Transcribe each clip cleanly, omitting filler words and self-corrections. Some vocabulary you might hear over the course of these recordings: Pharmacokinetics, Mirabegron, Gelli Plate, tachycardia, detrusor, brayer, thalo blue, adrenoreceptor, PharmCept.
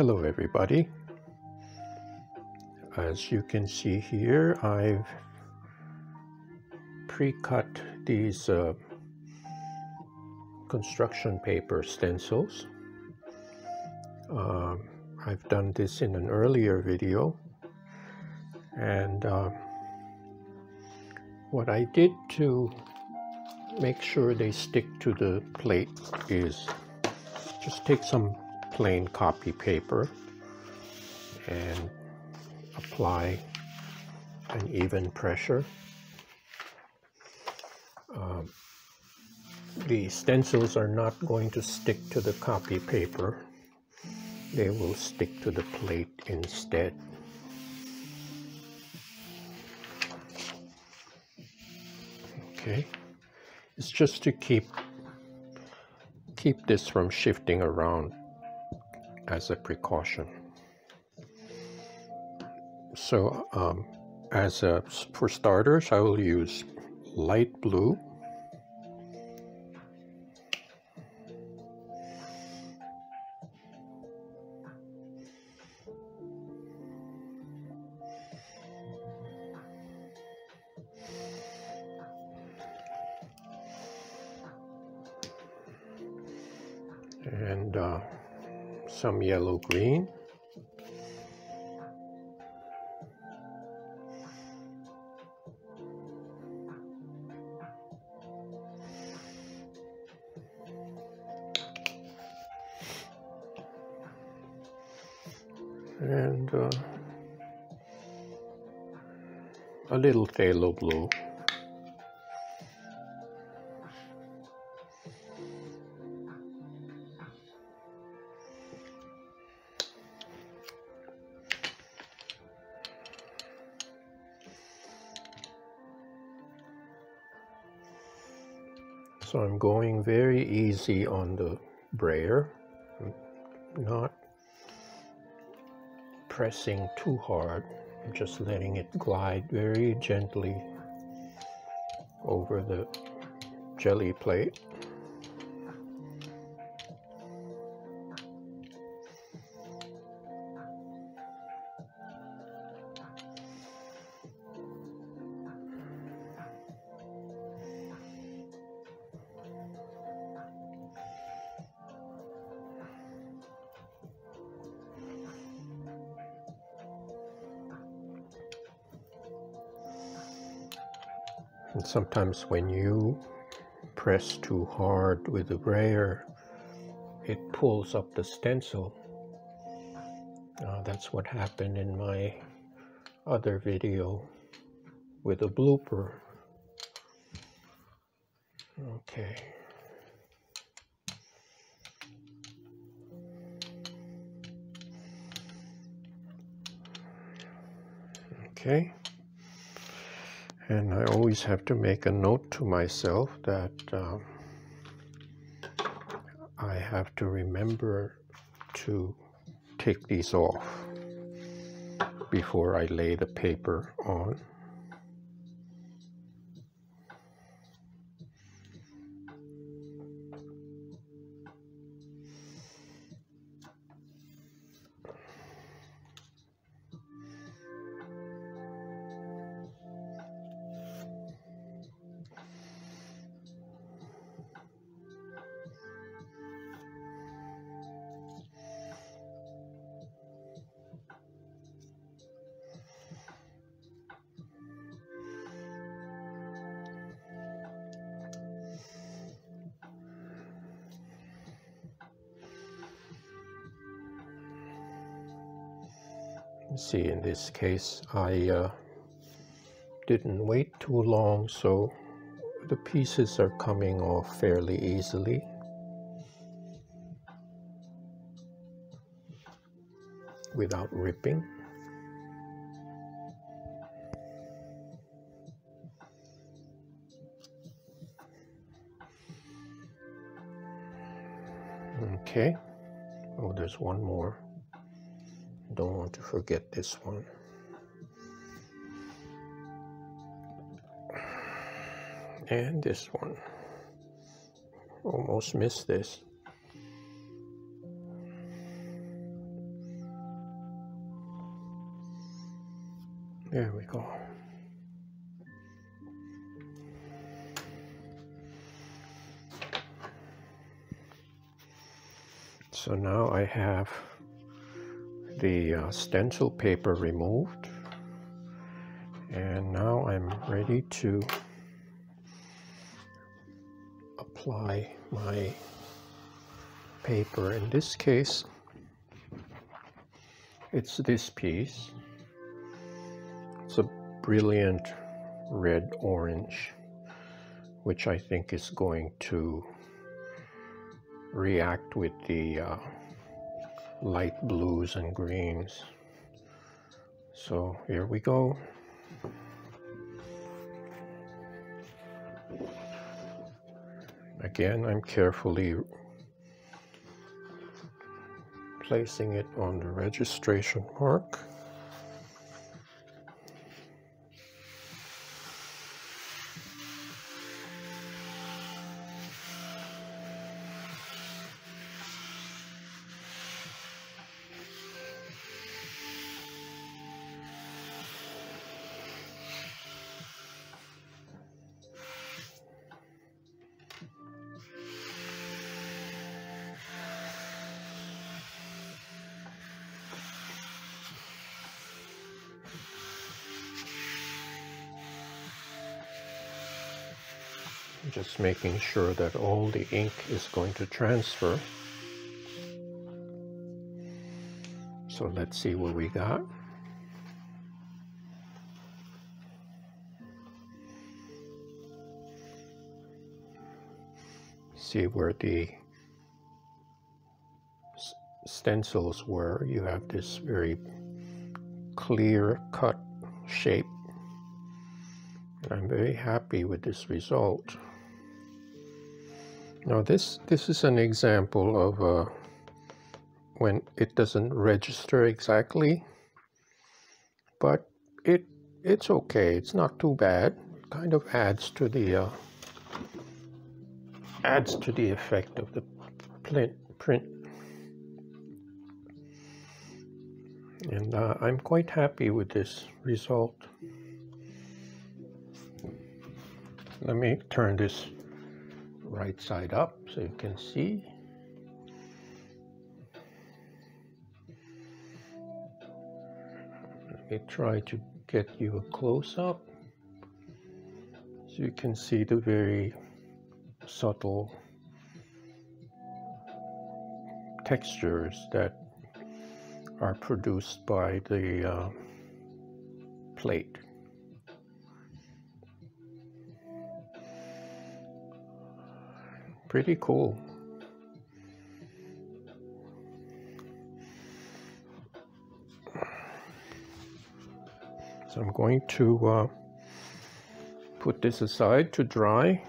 Hello everybody. As you can see here, I've pre-cut these construction paper stencils. I've done this in an earlier video, and what I did to make sure they stick to the plate is just take some plain copy paper and apply an even pressure. The stencils are not going to stick to the copy paper. They will stick to the plate instead. Okay, it's just to keep this from shifting around as a precaution. So for starters, I will use light blue, and some yellow green, and a little thalo blue. So I'm going very easy on the brayer, not pressing too hard, just letting it glide very gently over the Gelli plate. And sometimes when you press too hard with the brayer, it pulls up the stencil. That's what happened in my other video with a blooper. Okay. Okay. And I always have to make a note to myself that I have to remember to take these off before I lay the paper on. See, in this case, I didn't wait too long, so the pieces are coming off fairly easily. Without ripping. Okay. Oh, there's one more. Don't want to forget this one. And this one. Almost missed this. There we go. So now I have the stencil paper removed, and now I'm ready to apply my paper. In this case, it's this piece. It's a brilliant red-orange, which I think is going to react with the light blues and greens. So here we go. Again, I'm carefully placing it on the registration mark. Just making sure that all the ink is going to transfer. So let's see what we got. See where the stencils were. You have this very clear cut shape. And I'm very happy with this result. Now this is an example of when it doesn't register exactly, but it's okay. It's not too bad. It kind of adds to the effect of the print. And I'm quite happy with this result. Let me turn this right side up so you can see. Let me try to get you a close-up so you can see the very subtle textures that are produced by the plate. Pretty cool. So I'm going to put this aside to dry.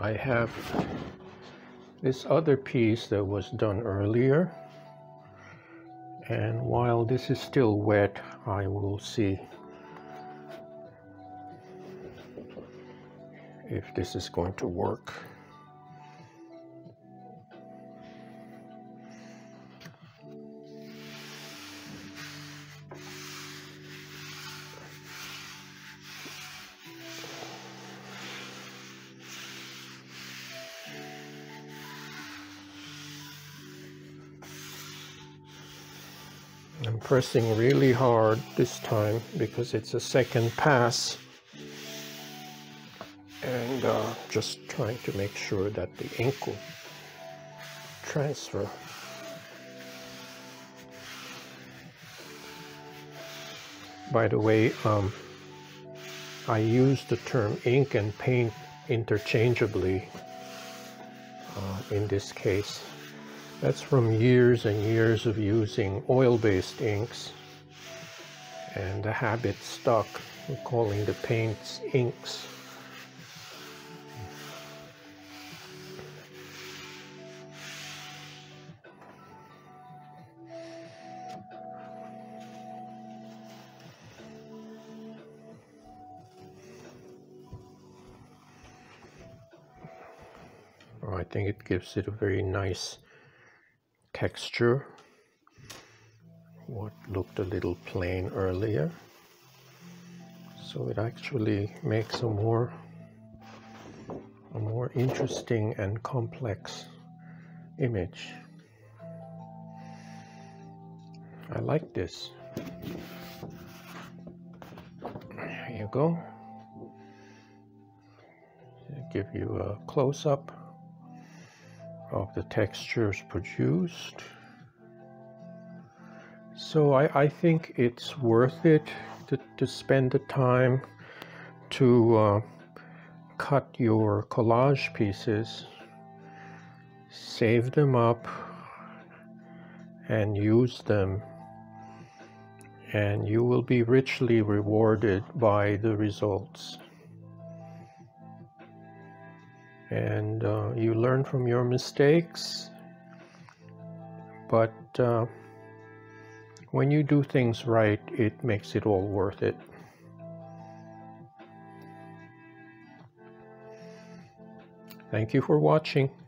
I have this other piece that was done earlier, and while this is still wet, I will see if this is going to work. I'm pressing really hard this time because it's a second pass, and just trying to make sure that the ink will transfer. By the way, I use the term ink and paint interchangeably in this case. That's from years and years of using oil-based inks, and the habit stuck, calling the paints inks. I think it gives it a very nice texture. What looked a little plain earlier, so it actually makes a more interesting and complex image. I like this. There you go. It'll give you a close-up of the textures produced. So I think it's worth it to spend the time to cut your collage pieces, save them up, and use them, and you will be richly rewarded by the results. And you learn from your mistakes, but when you do things right, it makes it all worth it. Thank you for watching.